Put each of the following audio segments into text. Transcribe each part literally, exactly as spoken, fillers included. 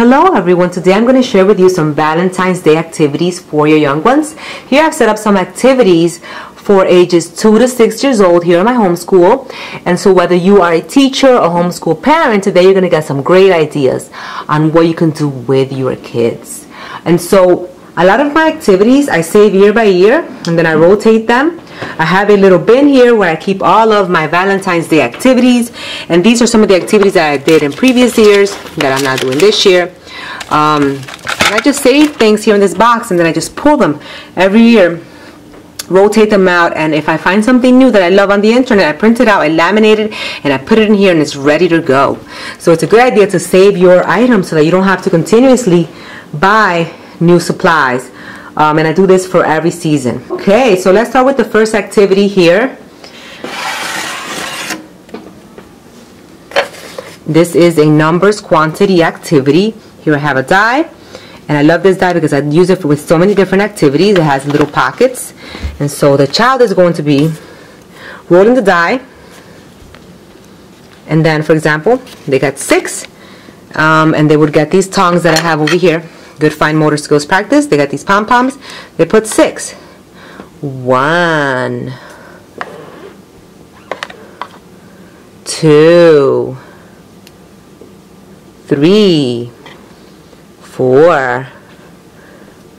Hello everyone, today I'm going to share with you some Valentine's Day activities for your young ones. Here I've set up some activities for ages two to six years old here in my homeschool. And so whether you are a teacher or homeschool parent, today you're going to get some great ideas on what you can do with your kids. And so a lot of my activities I save year by year and then I rotate them. I have a little bin here where I keep all of my Valentine's Day activities, and these are some of the activities that I did in previous years that I'm not doing this year. Um, and I just save things here in this box and then I just pull them every year, rotate them out, and if I find something new that I love on the internet, I print it out, I laminate it, and I put it in here and it's ready to go. So it's a good idea to save your items so that you don't have to continuously buy new supplies, um, and I do this for every season. Okay, so let's start with the first activity here. This is a numbers quantity activity. Here I have a die, and I love this die because I use it for, with so many different activities. It has little pockets, and so the child is going to be rolling the die, and then for example they got six, um, and they would get these tongs that I have over here. Good fine motor skills practice. They got these pom-poms. They put six. One. Two. Three. Four.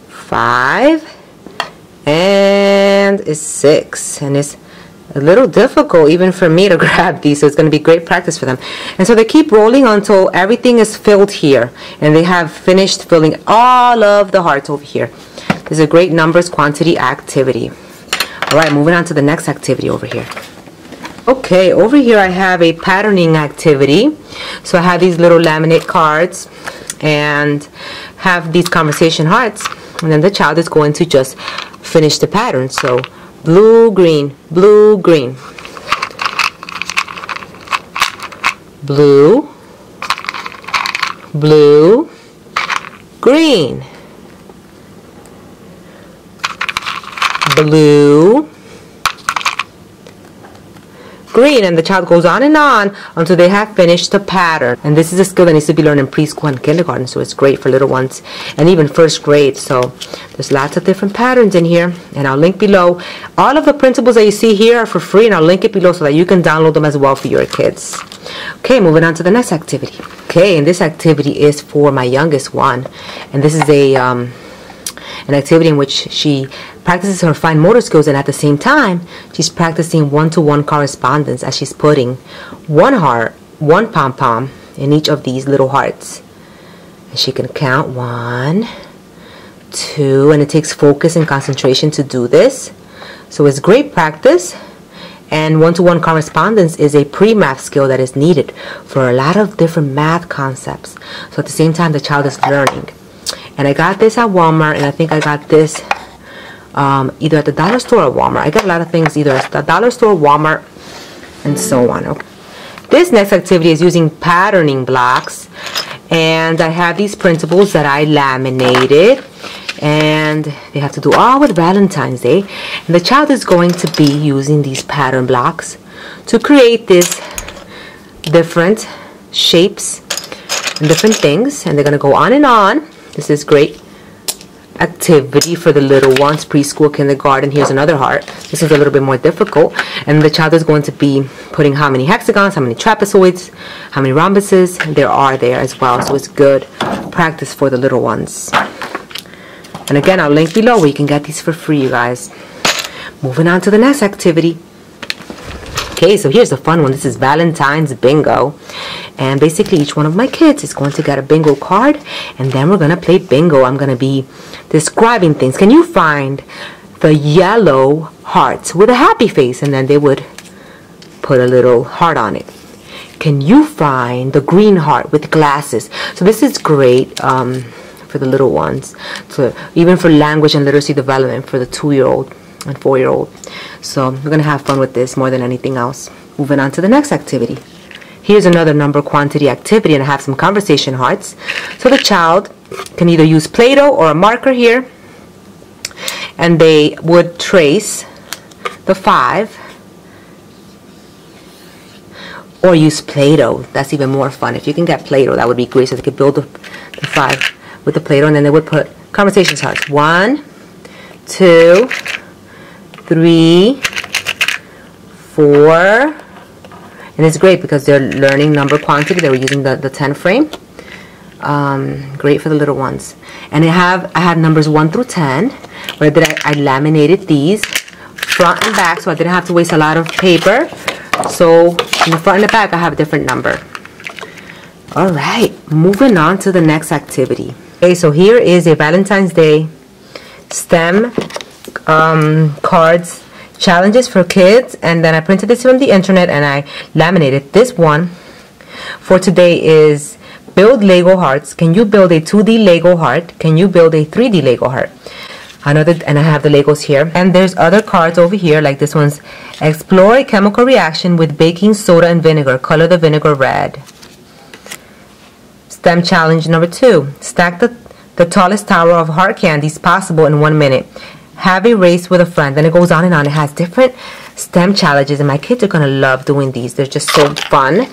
Five. And it's six. And it's a little difficult even for me to grab these, so it's going to be great practice for them. And so they keep rolling until everything is filled here, and they have finished filling all of the hearts over here. This is a great numbers quantity activity. Alright, moving on to the next activity over here. Okay, over here I have a patterning activity. So I have these little laminate cards and have these conversation hearts, and then the child is going to just finish the pattern. So blue, green, blue, green, blue, blue, green, blue, green, and the child goes on and on until they have finished the pattern. And this is a skill that needs to be learned in preschool and kindergarten, so it's great for little ones and even first grade. So there's lots of different patterns in here, and I'll link below. All of the printables that you see here are for free, and I'll link it below so that you can download them as well for your kids. Okay, moving on to the next activity. Okay, and this activity is for my youngest one, and this is a um, an activity in which she practices her fine motor skills, and at the same time she's practicing one-to-one correspondence as she's putting one heart, one pom-pom in each of these little hearts. And she can count one, two, and it takes focus and concentration to do this. So it's great practice, and one-to-one correspondence is a pre-math skill that is needed for a lot of different math concepts. So at the same time the child is learning. And I got this at Walmart, and I think I got this um, either at the dollar store or Walmart. I got a lot of things either at the dollar store, Walmart, and so on. Okay. This next activity is using patterning blocks, and I have these printables that I laminated, and they have to do all with Valentine's Day. And the child is going to be using these pattern blocks to create these different shapes and different things, and they're going to go on and on. This is great activity for the little ones, preschool, kindergarten. Here's another heart. This is a little bit more difficult. And the child is going to be putting how many hexagons, how many trapezoids, how many rhombuses there are there as well. So it's good practice for the little ones. And again, I'll link below where you can get these for free, you guys. Moving on to the next activity. Okay, so here's a fun one. This is Valentine's Bingo. And basically each one of my kids is going to get a bingo card, and then we're going to play bingo. I'm going to be describing things. Can you find the yellow hearts with a happy face? And then they would put a little heart on it. Can you find the green heart with glasses? So this is great um, for the little ones. So even for language and literacy development for the two-year-old and four-year-old. So we're going to have fun with this more than anything else. Moving on to the next activity. Here's another number quantity activity, and I have some conversation hearts. So the child can either use Play-Doh or a marker here, and they would trace the five Or use Play-Doh. That's even more fun. If you can get Play-Doh, that would be great. So they could build the, the five with the Play-Doh, and then they would put conversation starts. One, two, three, four. And it's great because they're learning number quantity. They were using the, the ten frame. Um, great for the little ones. And I have I had numbers one through ten. Where did I, I laminated these front and back, so I didn't have to waste a lot of paper. So in the front and the back, I have a different number. All right, moving on to the next activity. Okay, so here is a Valentine's Day STEM um, cards challenges for kids, and then I printed this from the internet and I laminated this one. For today is build Lego hearts. Can you build a two D Lego heart? Can you build a three D Lego heart? Another, and I have the Legos here, and there's other cards over here, like this one's explore a chemical reaction with baking soda and vinegar, color the vinegar red. STEM challenge number two, stack the, the tallest tower of hard candies possible in one minute, have a race with a friend. Then it goes on and on. It has different STEM challenges, and my kids are gonna love doing these. They're just so fun.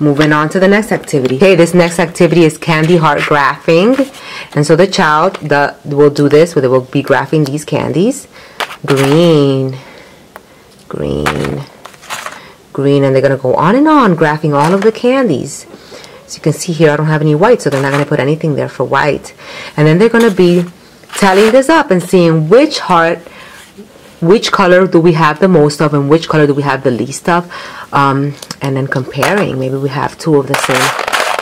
Moving on to the next activity. Okay, this next activity is candy heart graphing. And so the child the, will do this, where they will be graphing these candies. Green, green, green. And they're going to go on and on, graphing all of the candies. As you can see here, I don't have any white, so they're not going to put anything there for white. And then they're going to be tallying this up and seeing which heart, which color do we have the most of and which color do we have the least of. Um, and then comparing, maybe we have two of the same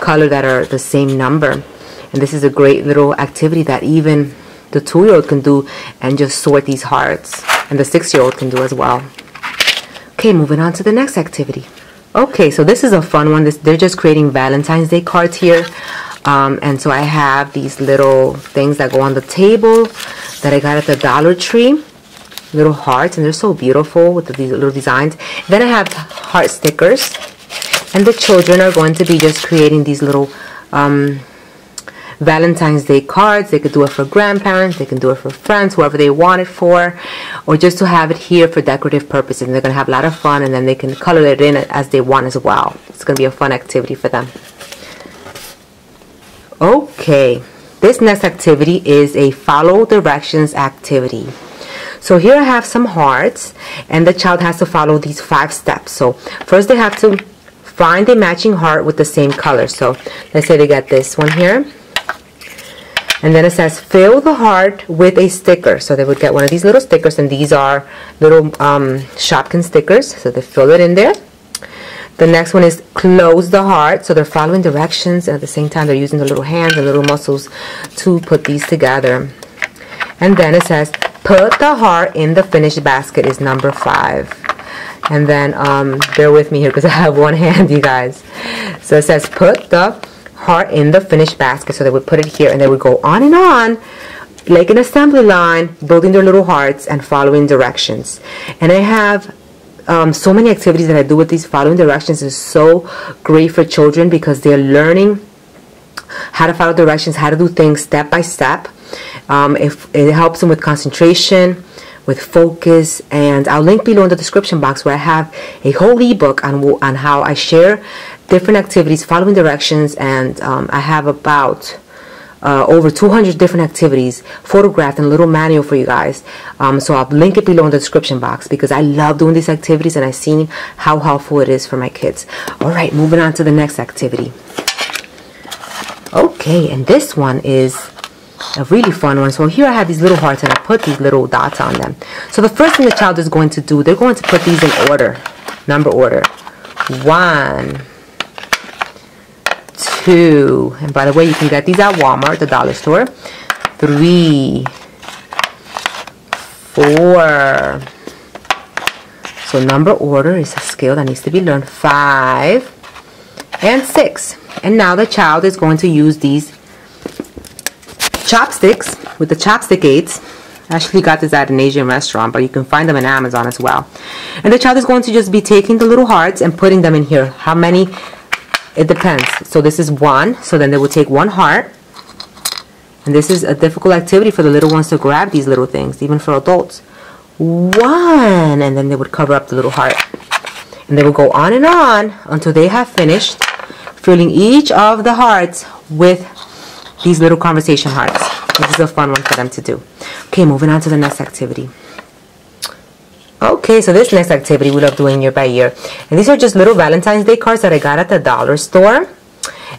color that are the same number. And this is a great little activity that even the two-year-old can do and just sort these hearts, and the six-year-old can do as well. Okay, moving on to the next activity. Okay, so this is a fun one. This, they're just creating Valentine's Day cards here. Um, and so I have these little things that go on the table that I got at the Dollar Tree. Little hearts, and they're so beautiful with these little designs. Then I have heart stickers, and the children are going to be just creating these little um, Valentine's Day cards. They could do it for grandparents, they can do it for friends, whoever they want it for, or just to have it here for decorative purposes. And they're going to have a lot of fun, and then they can color it in as they want as well. It's going to be a fun activity for them. Okay, this next activity is a follow directions activity. So here I have some hearts, and the child has to follow these five steps. So first they have to find a matching heart with the same color. So let's say they got this one here. And then it says fill the heart with a sticker. So they would get one of these little stickers, and these are little um, Shopkins stickers. So they fill it in there. The next one is close the heart. So they're following directions, and at the same time they're using the little hands and little muscles to put these together. And then it says put the heart in the finished basket is number five. And then um, bear with me here because I have one hand, you guys. So it says put the heart in the finished basket. So they would put it here, and they would go on and on like an assembly line, building their little hearts and following directions. And I have um, so many activities that I do with these following directions. Is so great for children because they're learning how to follow directions, how to do things step by step. Um, if it helps them with concentration, with focus, and I'll link below in the description box where I have a whole ebook on, on how I share different activities, following directions, and um, I have about uh, over two hundred different activities photographed in a little manual for you guys. Um, so I'll link it below in the description box because I love doing these activities, and I've seen how helpful it is for my kids. All right, moving on to the next activity. Okay, and this one is a really fun one. So here I have these little hearts, and I put these little dots on them. So the first thing the child is going to do, they're going to put these in order, number order. One, two, and by the way, you can get these at Walmart, the dollar store. Three, four. So number order is a skill that needs to be learned. Five and six. And now the child is going to use these chopsticks with the chopstick aids. I actually got this at an Asian restaurant, but you can find them on Amazon as well. And the child is going to just be taking the little hearts and putting them in here. How many? It depends. So this is one. So then they will take one heart. And this is a difficult activity for the little ones to grab these little things, even for adults. One. And then they would cover up the little heart. And they will go on and on until they have finished filling each of the hearts with these little conversation hearts. This is a fun one for them to do. Okay, moving on to the next activity. Okay, so this next activity we love doing year by year. And these are just little Valentine's Day cards that I got at the dollar store.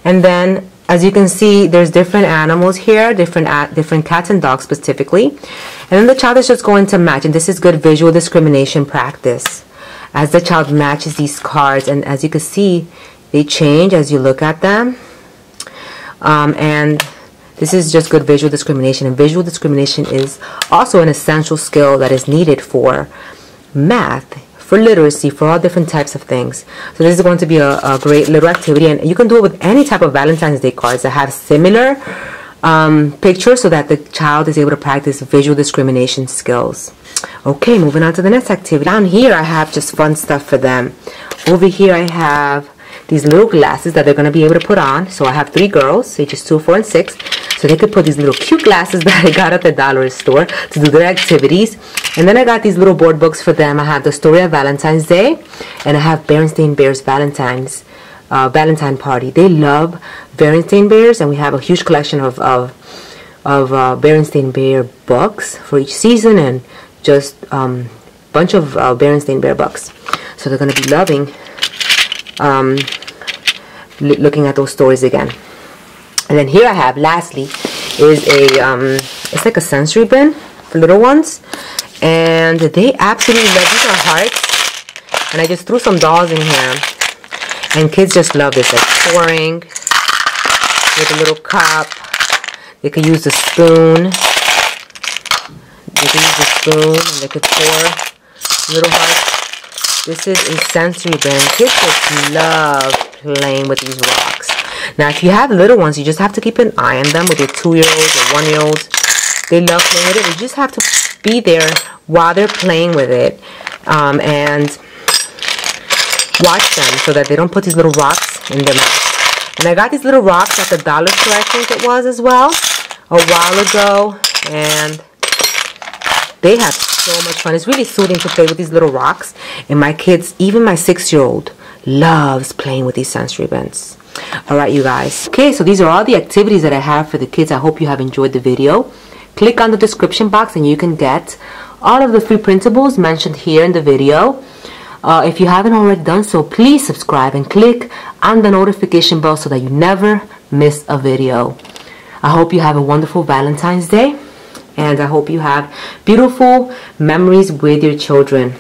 And then, as you can see, there's different animals here, different at, different cats and dogs specifically. And then the child is just going to match. And this is good visual discrimination practice. As the child matches these cards, and as you can see, they change as you look at them. Um, and this is just good visual discrimination. And visual discrimination is also an essential skill that is needed for math, for literacy, for all different types of things. So this is going to be a, a great little activity, and you can do it with any type of Valentine's Day cards that have similar um, pictures so that the child is able to practice visual discrimination skills. Okay, moving on to the next activity. Down here I have just fun stuff for them. Over here I have these little glasses that they're going to be able to put on. So I have three girls, ages two, four, and six. So they could put these little cute glasses that I got at the dollar store to do their activities. And then I got these little board books for them. I have the story of Valentine's Day, and I have Berenstain Bears Valentine's uh, Valentine Party. They love Berenstain Bears, and we have a huge collection of, of, of uh, Berenstain Bear books for each season, and just a um, bunch of uh, Berenstain Bear books. So they're going to be loving um, looking at those stories again. And then here I have, lastly, is a um, it's like a sensory bin for little ones, and they absolutely love these are hearts, and I just threw some dolls in here, and kids just love this. Like pouring with a little cup, they could use a spoon, they could use a spoon, and they could pour little hearts. This is a sensory bin. Kids just love playing with these rocks. Now, if you have little ones, you just have to keep an eye on them with your two-year-olds or one-year-olds. They love playing with it. You just have to be there while they're playing with it um, and watch them so that they don't put these little rocks in their mouth. And I got these little rocks at the dollar store, I think it was as well, a while ago. And they have so much fun. It's really soothing to play with these little rocks. And my kids, even my six-year-old, loves playing with these sensory bins. Alright, you guys. Okay, so these are all the activities that I have for the kids. I hope you have enjoyed the video. Click on the description box and you can get all of the free printables mentioned here in the video. Uh, if you haven't already done so, please subscribe and click on the notification bell so that you never miss a video. I hope you have a wonderful Valentine's Day, and I hope you have beautiful memories with your children.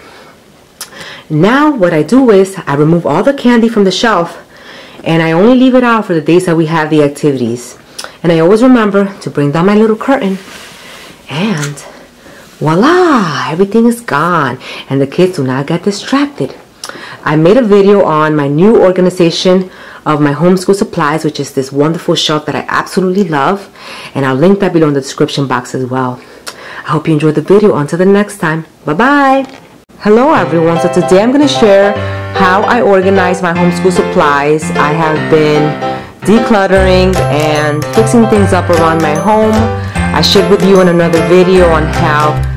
Now what I do is I remove all the candy from the shelf, and I only leave it out for the days that we have the activities. And I always remember to bring down my little curtain, and voila, everything is gone, and the kids do not get distracted. I made a video on my new organization of my homeschool supplies, which is this wonderful shelf that I absolutely love, and I'll link that below in the description box as well. I hope you enjoyed the video. Until the next time, bye bye. Hello everyone, so today I'm going to share how I organize my homeschool supplies. I have been decluttering and fixing things up around my home. I shared with you in another video on how